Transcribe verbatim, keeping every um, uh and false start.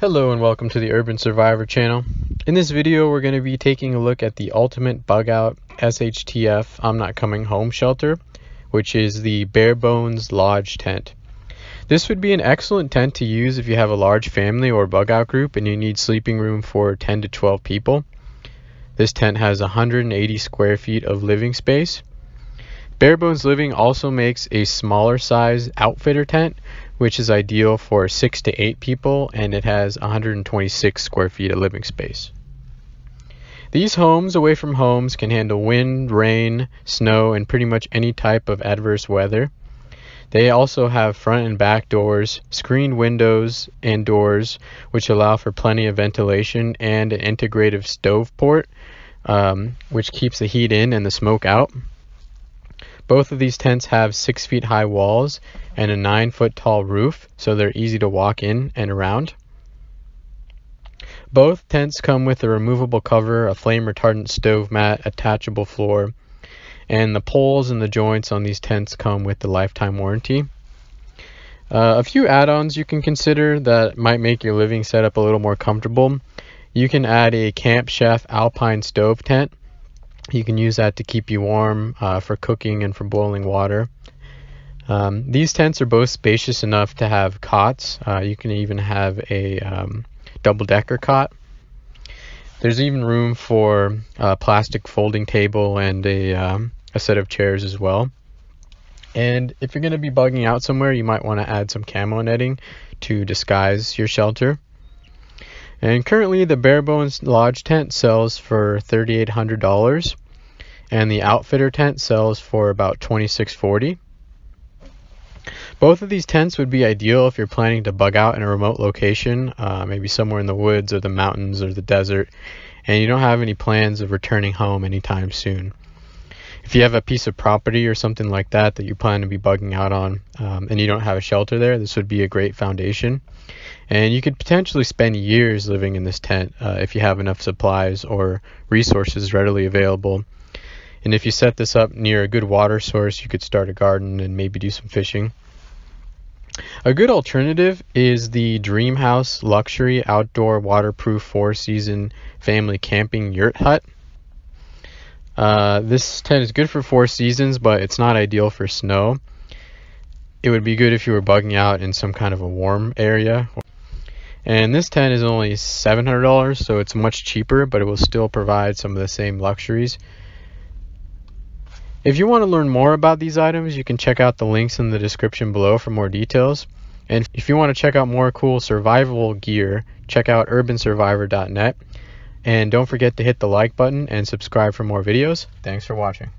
Hello and welcome to the Urban Survivor channel. In this video we're going to be taking a look at the Ultimate Bug Out S H T F I'm Not Coming Home Shelter, which is the Barebones Lodge Tent. This would be an excellent tent to use if you have a large family or bug out group and you need sleeping room for ten to twelve people. This tent has one hundred eighty square feet of living space. Barebones Living also makes a smaller size Outfitter Tent, which is ideal for six to eight people, and it has one hundred twenty-six square feet of living space. These homes away from homes can handle wind, rain, snow, and pretty much any type of adverse weather. They also have front and back doors, screened windows and doors, which allow for plenty of ventilation and an integrative stove port, um, which keeps the heat in and the smoke out. Both of these tents have six feet high walls and a nine foot tall roof, so they're easy to walk in and around. Both tents come with a removable cover, a flame retardant stove mat, attachable floor, and the poles and the joints on these tents come with the lifetime warranty. Uh, a few add-ons you can consider that might make your living setup a little more comfortable. You can add a Camp Chef Alpine stove tent. You can use that to keep you warm uh, for cooking and for boiling water. Um, these tents are both spacious enough to have cots. Uh, you can even have a um, double-decker cot. There's even room for a plastic folding table and a, um, a set of chairs as well. And if you're going to be bugging out somewhere, you might want to add some camo netting to disguise your shelter. And currently the Barebones Lodge Tent sells for thirty-eight hundred dollars and the Outfitter Tent sells for about twenty-six forty. Both of these tents would be ideal if you're planning to bug out in a remote location, uh, maybe somewhere in the woods or the mountains or the desert, and you don't have any plans of returning home anytime soon. If you have a piece of property or something like that that you plan to be bugging out on um, and you don't have a shelter there, this would be a great foundation. And you could potentially spend years living in this tent uh, if you have enough supplies or resources readily available. And if you set this up near a good water source, you could start a garden and maybe do some fishing. A good alternative is the Dreamhouse Luxury Outdoor Waterproof Four Season Family Camping Yurt Hut. Uh, this tent is good for four seasons, but it's not ideal for snow. It would be good if you were bugging out in some kind of a warm area. And this tent is only seven hundred dollars, so it's much cheaper, but it will still provide some of the same luxuries. If you want to learn more about these items, you can check out the links in the description below for more details. And if you want to check out more cool survival gear, check out urban survivor dot net. And don't forget to hit the like button and subscribe for more videos. Thanks for watching.